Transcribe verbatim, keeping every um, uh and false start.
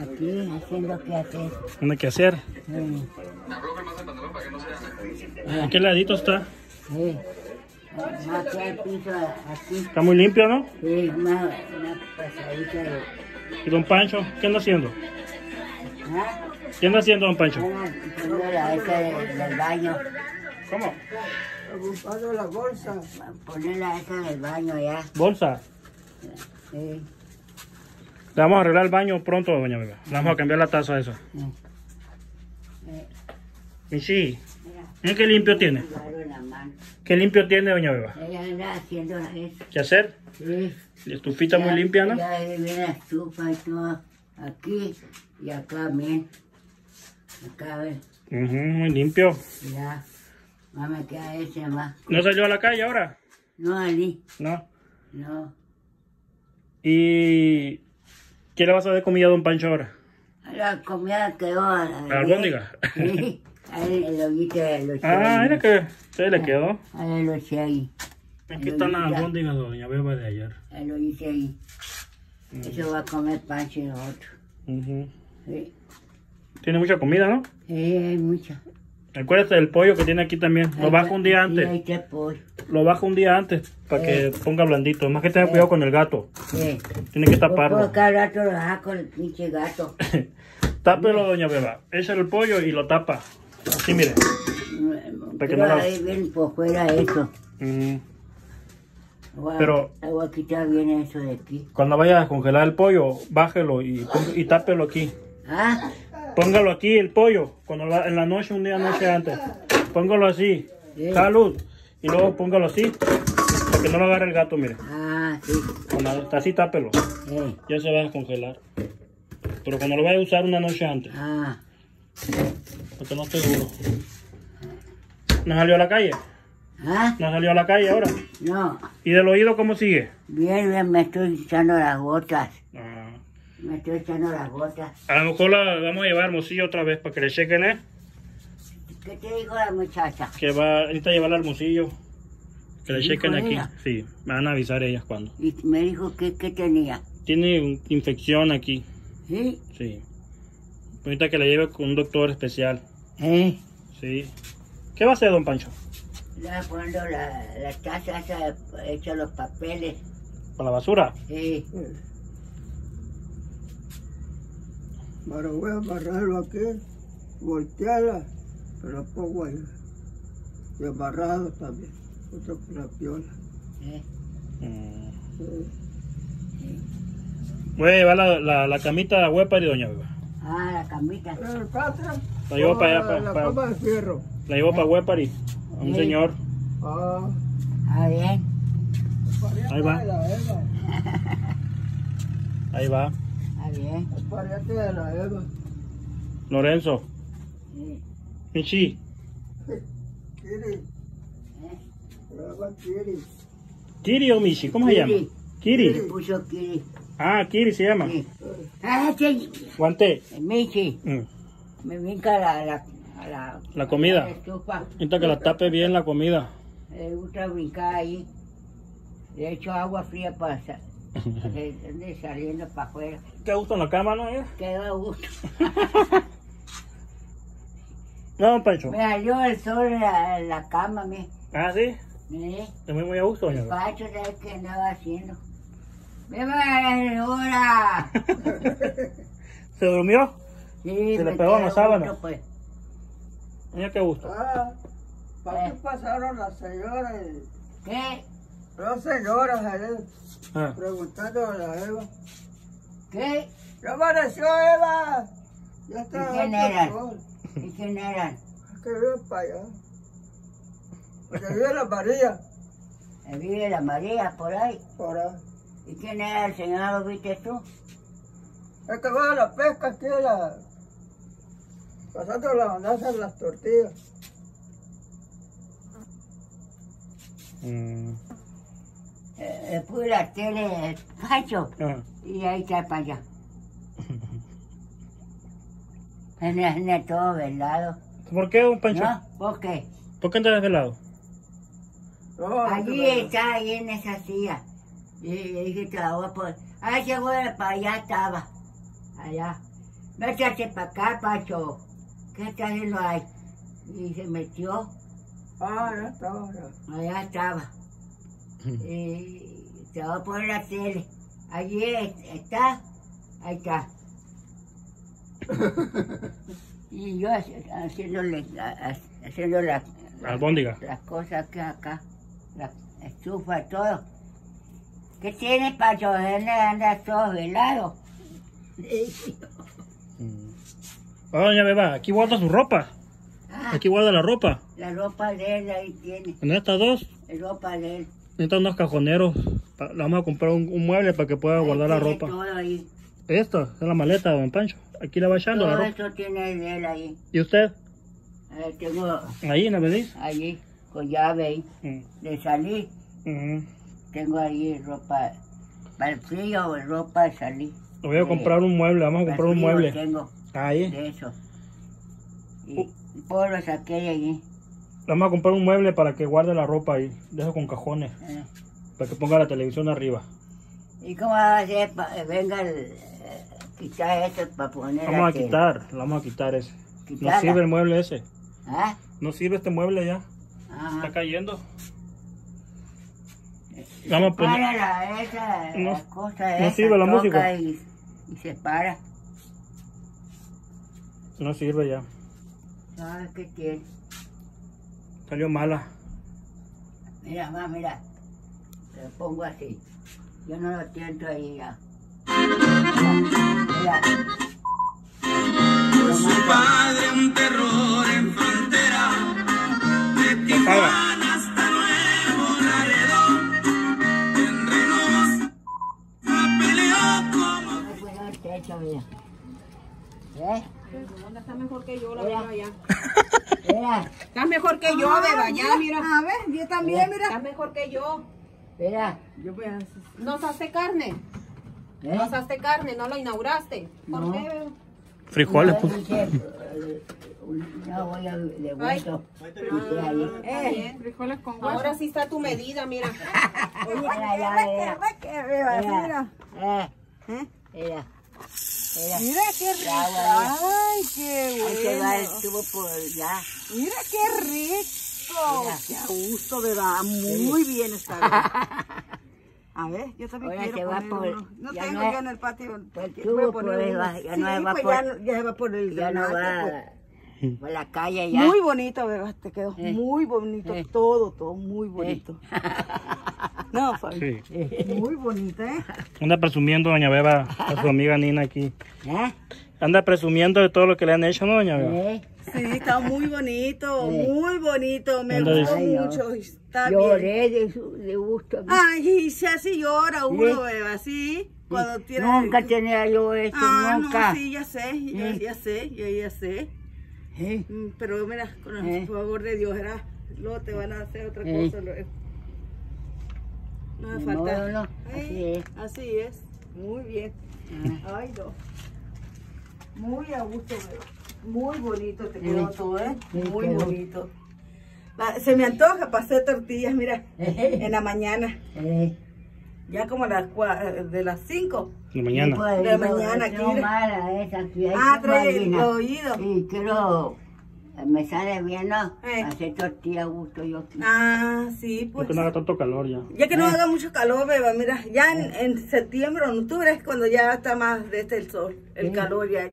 Aquí, haciendo quehacer. ¿Dónde quehacer? Sí. ¿A qué ladito está? Sí. Aquí hay piso, aquí. Está muy limpio, ¿no? Sí, una, una pasadita de... ¿Y don Pancho? ¿Qué anda haciendo? ¿Ah? ¿Qué anda haciendo, don Pancho? Haciendo la esa de, del baño. ¿Cómo? Ocupando la bolsa. Poner la esa del baño ya. ¿Bolsa? Sí. Le vamos a arreglar el baño pronto, doña Beba. Le vamos a cambiar la taza a eso. Sí. Y sí. Mira qué limpio tiene. ¿Qué limpio tiene, doña Beba? Ella anda haciendo eso. ¿Qué hacer? Sí. La estufita ya, muy limpia, ¿no? Ya viene la estufa y todo. Aquí y acá, bien. Acá, a ver. Uh -huh, muy limpio. Ya. Mamá, queda ese más. ¿No salió a la calle ahora? No, Ali. No. No. ¿Y qué le vas a dar comida a don Pancho ahora? La comida quedó a la... ¿La albóndiga? Sí. El hoguito de los... Ah, era que se le quedó. A la noche ahí. Aquí están las albóndigas, doña Beba, de ayer. El hoguito ahí. Mm. Eso va a comer Pancho y nosotros. Uh-huh. Sí. Tiene mucha comida, ¿no? Sí, hay mucha. Acuérdate del pollo que tiene aquí también. Lo bajo un día antes. Sí, lo bajo un día antes para que eh. ponga blandito. Más que tenga eh. cuidado con el gato. Eh. Tiene que taparlo. Por cada rato lo baja con el pinche gato. Tápelo, doña Beba. Echa el pollo y lo tapa. Así, mire. Para que no lo... ahí bien por fuera eso. Mm. Voy a, Pero... voy a quitar bien eso de aquí. Cuando vayas a congelar el pollo, bájelo y, y tápelo aquí. ¿Ah? Póngalo aquí el pollo, cuando la, en la noche, un día noche antes. Póngalo así, sí. Salud. Y luego póngalo así, para que no lo agarre el gato, mire. Ah, sí. Cuando, así tápelo. Sí. Ya se va a descongelar. Pero cuando lo vaya a usar una noche antes. Ah. Porque no estoy seguro. ¿No salió a la calle? ¿Ah? ¿No salió a la calle ahora? No. ¿Y del oído cómo sigue? Bien, bien, me estoy echando las gotas. Ah. Me estoy echando las gotas. A lo mejor la vamos a llevar a Hermosillo otra vez para que le chequen, ¿eh? ¿Qué te dijo la muchacha? Que va, necesita llevarla a Hermosillo. Que le chequen aquí. Ella? Sí, me van a avisar ellas cuando. ¿Y me dijo que, que tenía? Tiene infección aquí. ¿Sí? Sí. Necesita que la lleve con un doctor especial. ¿Eh? Sí. ¿Qué va a hacer, don Pancho? Le voy a poner la, la taza esa, hecha los papeles. ¿Para la basura? Sí. Ahora voy a barrarlo aquí, voltearla, pero la pongo ahí. Desbarrado también, otra con la piola. ¿Eh? Sí. Sí. Voy a llevar la, la, la camita a Huepa y doña Beba. Ah, la camita. El catra. La llevo para allá, para... La para, cama de fierro. La llevo ¿Eh? para Huepa y a un sí. señor. Ah. Ah, bien. Ahí va. Ahí va. Bien. Es pariente de la Eva. Lorenzo. Sí. Michi. Kiri. ¿Eh? Eva Kiri. ¿Kiri o Michi? ¿Cómo Kiri. se llama? Kiri. Kiri puso Kiri. Ah, Kiri se llama. Sí. Ah, sí. Guante. Michi. Mm. Me vinca la, la, la, la comida. Intenta que la tape bien la comida. Le gusta brincar ahí. Le echo agua fría para... de saliendo para afuera. Qué gusto en la cama, ¿no? Eh? Qué gusto. No, Pancho. Me salió el sol en la, la cama, me. ¿Ah, sí? Sí. También muy a gusto, doña. Pancho, ¿sabes qué andaba haciendo? ¡Me va a la hora! ¿Se durmió? Sí. ¿Se le pegó una sábana? Pues. Mira qué gusto. Ah, ¿para qué pasaron las señoras? ¿Qué? Dos señoras, ¿eh? Ah. Preguntando a la Eva. ¿Qué? ¿Qué apareció, Eva? Ya está. ¿Y quién eran? ¿Y quién eran? Que vive para allá. Que vive la María. Que vive la María, por ahí. Por ahí. ¿Y quién era el señor? ¿Lo viste tú? El que va a la pesca aquí, la... pasando las bandazas en las tortillas. Mm. Le puse la tele, Pancho, ah. y ahí está para allá. Anda todo velado. ¿Por qué, don Pancho? ¿No? ¿Por qué? ¿Por qué andas velado? No, allí no, está, ahí en esa silla. Y le dije, te la voy a poner. Ah, llegó para allá, estaba. Allá. vete hacia para acá, Pancho, ¿qué tal hay? Y se metió. Ah, no estaba. Allá estaba. Y se va a poner la tele. Allí está, ahí está. Y yo haciéndole, haciendo la, la, la, las cosas que acá, la estufa, todo. ¿Qué tiene, Pancho? Anda todo velado. Ahora, doña Beba, aquí guarda su ropa. Ah, aquí guarda la ropa. La ropa de él ahí tiene. ¿En estas dos? La ropa de él. Necesitan unos cajoneros. Le vamos a comprar un, un mueble para que pueda ahí guardar la ropa. Todo ahí. Esta es la maleta de Don Pancho. Aquí la va echando todo la ropa. Todo esto tiene de él ahí. ¿Y usted? Eh, tengo... ¿Ahí en la venís? Ahí, con llave ahí. Mm. De salir. Mm. Tengo ahí ropa para el frío o ropa de salir. Le voy a eh, comprar un mueble, vamos a comprar un mueble. Tengo ahí. De eso. Y uh. pues lo saqué de allí. Vamos a comprar un mueble para que guarde la ropa ahí. Deja con cajones. Eh. Para que ponga la televisión arriba. ¿Y cómo va a hacer? Venga, el, quitar esto para poner. Vamos a quitar, lo vamos a quitar ese. ¿Quitarla? No sirve el mueble ese. ¿Ah? No sirve este mueble ya. Ajá. Está cayendo. Vamos a poner. La, esa, no, la cosa no esa, sirve la música. Y, y se para. No sirve ya. ¿Sabes qué tiene? Salió mala. Mira, mamá, mira. Lo pongo así. Yo no lo tiento ahí ya. Mira. Por su padre un terror en frontera. De Tijuana hasta Nuevo Laredo. En Reynosa peleó como... No puedo el techo, mira. ¿Eh? Está mejor que yo, la Beba, allá. Está mejor que yo, Beba, allá, mira. A ver, yo también, mira. Está mejor que yo. Espera. Yo voy a... No usaste carne. ¿Eh? No usaste carne, no lo inauguraste. ¿Por no. qué, Beba? Frijoles, pues. No voy a... Le vuelto. Eh, frijoles con hueso. Ahora sí está tu medida, mira. Mira, ya, mira. Mira. Mira. Mira. Mira, mira qué rico. Ay, qué bueno. Ahí se va el tubo por allá. Mira qué rico. Mira. Qué a gusto, Beba. Muy sí. bien está. A ver, yo también ahora quiero poner por, uno. No ya tengo no, ya en el patio. El tubo por Beba. Ya no sí, va pues por, ya, ya se va por el ya no va por, por la calle ya. Muy bonito, Beba. Te quedó eh. muy bonito. Eh. Todo, todo muy bonito. Eh. No, Fabi. Sí. Muy bonita, ¿eh? Anda presumiendo, doña Beba, a su amiga Nina aquí. ¿Eh? Anda presumiendo de todo lo que le han hecho, ¿no, doña Beba? ¿Eh? Sí, está muy bonito, ¿eh? Muy bonito. Me gustó mucho. Está Lloré bien. De, su, de gusto. Ay, si así llora uno, ¿eh? Beba, sí. Cuando sí. Tiene... Nunca tenía yo esto, ah, nunca. Ah, no, sí, ya sé, ¿eh? yo, ya sé, yo ya sé. ¿Eh? Pero mira, con el ¿eh? favor de Dios, era, luego te van a hacer otra ¿eh? cosa. Luego. No me falta. No, no. Así es. Así es. Muy bien. Ay, no. Muy a gusto, Beba. Muy bonito te quedó sí. todo, ¿eh? Sí, muy quedó. bonito. Se me antoja para hacer tortillas, mira, en la mañana. Ya como a las cuatro, de las cinco. De mañana. De la mañana. Aquí, mala esa, aquí hay ah, trae el oído. Sí, quiero... Me sale bien, ¿no? Eh. Hacer tortilla a gusto yo. Ah, sí, pues. Ya que no haga tanto calor ya. Ya que eh. no haga mucho calor, Beba, mira, ya eh. en, en septiembre o en octubre es cuando ya está más desde el sol, el eh. calor ya.